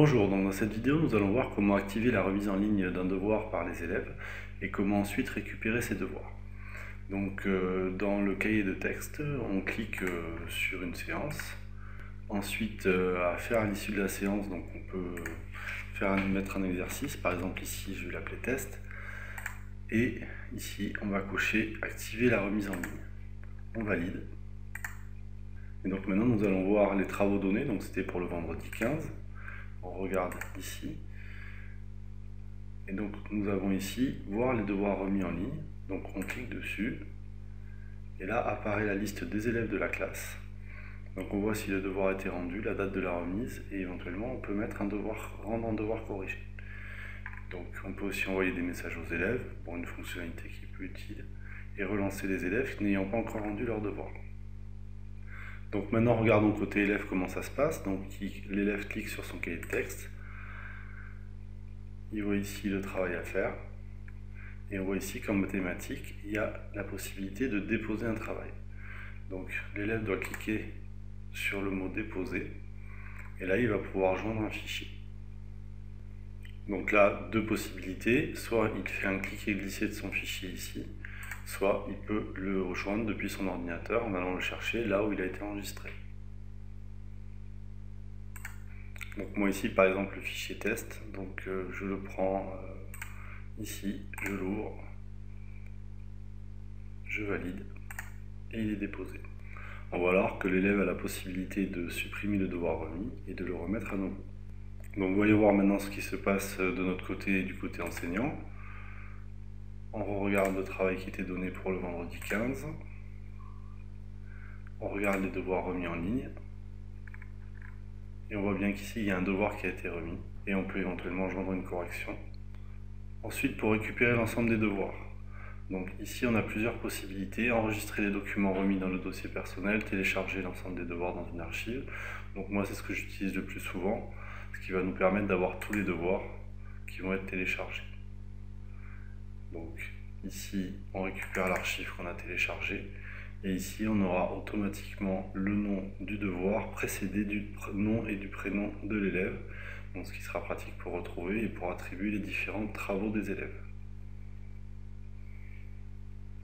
Bonjour, donc dans cette vidéo nous allons voir comment activer la remise en ligne d'un devoir par les élèves et comment ensuite récupérer ces devoirs. Donc dans le cahier de texte, on clique sur une séance. Ensuite, à faire à l'issue de la séance, donc on peut mettre un exercice, par exemple ici je vais l'appeler test. Et ici on va cocher activer la remise en ligne. On valide. Et donc maintenant nous allons voir les travaux donnés, donc c'était pour le vendredi 15. On regarde ici. Et donc nous avons ici voir les devoirs remis en ligne. Donc on clique dessus. Et là apparaît la liste des élèves de la classe. Donc on voit si le devoir a été rendu, la date de la remise et éventuellement on peut mettre un devoir rendre un devoir corrigé. Donc on peut aussi envoyer des messages aux élèves pour une fonctionnalité qui est plus utile et relancer les élèves n'ayant pas encore rendu leur devoir. Donc maintenant regardons côté élève comment ça se passe. Donc l'élève clique sur son cahier de texte, il voit ici le travail à faire et on voit ici qu'en mathématiques il y a la possibilité de déposer un travail. Donc l'élève doit cliquer sur le mot déposer et là il va pouvoir joindre un fichier. Donc là, deux possibilités, soit il fait un clic et glisser de son fichier ici, soit il peut le rejoindre depuis son ordinateur en allant le chercher là où il a été enregistré. Donc moi ici par exemple le fichier test, donc je le prends ici, je l'ouvre, je valide et il est déposé. On voit alors que l'élève a la possibilité de supprimer le devoir remis et de le remettre à nouveau. Donc voyons voir maintenant ce qui se passe de notre côté et du côté enseignant. On regarde le travail qui était donné pour le vendredi 15. On regarde les devoirs remis en ligne. Et on voit bien qu'ici il y a un devoir qui a été remis. Et on peut éventuellement joindre une correction. Ensuite pour récupérer l'ensemble des devoirs. Donc ici on a plusieurs possibilités, enregistrer les documents remis dans le dossier personnel, télécharger l'ensemble des devoirs dans une archive. Donc moi c'est ce que j'utilise le plus souvent, ce qui va nous permettre d'avoir tous les devoirs qui vont être téléchargés. Donc ici on récupère l'archive qu'on a téléchargée et ici on aura automatiquement le nom du devoir précédé du nom et du prénom de l'élève, ce qui sera pratique pour retrouver et pour attribuer les différents travaux des élèves.